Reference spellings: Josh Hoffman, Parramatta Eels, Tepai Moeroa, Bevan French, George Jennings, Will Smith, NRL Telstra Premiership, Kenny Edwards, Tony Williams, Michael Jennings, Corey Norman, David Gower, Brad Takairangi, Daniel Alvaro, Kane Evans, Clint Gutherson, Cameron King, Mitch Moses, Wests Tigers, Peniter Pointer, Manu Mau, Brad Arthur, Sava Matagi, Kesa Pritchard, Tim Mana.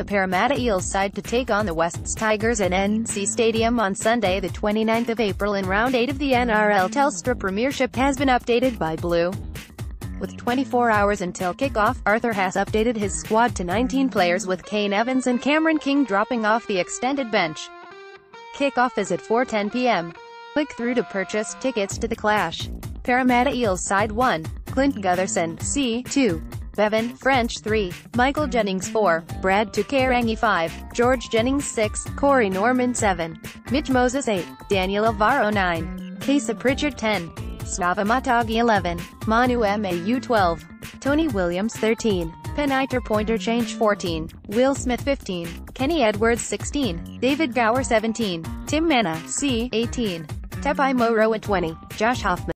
the Parramatta Eels side to take on the Wests Tigers at NC Stadium on Sunday, the 29th of April in Round 8 of the NRL Telstra Premiership has been updated by Blue. With 24 hours until kickoff, Arthur has updated his squad to 19 players with Kane Evans and Cameron King dropping off the extended bench. Kickoff is at 4:10 p.m. Click through to purchase tickets to the clash. Parramatta Eels side 1, Clint Gutherson, C, 2, Bevan French 3, Michael Jennings 4, Brad Takairangi 5, George Jennings 6, Corey Norman 7, Mitch Moses 8, Daniel Alvaro 9, Kesa Pritchard 10, Sava Matagi 11, Manu Mau 12, Tony Williams 13, Peniter Pointer Change 14, Will Smith 15, Kenny Edwards 16, David Gower 17, Tim Mana, C, 18, Tepai Moeroa 20, Josh Hoffman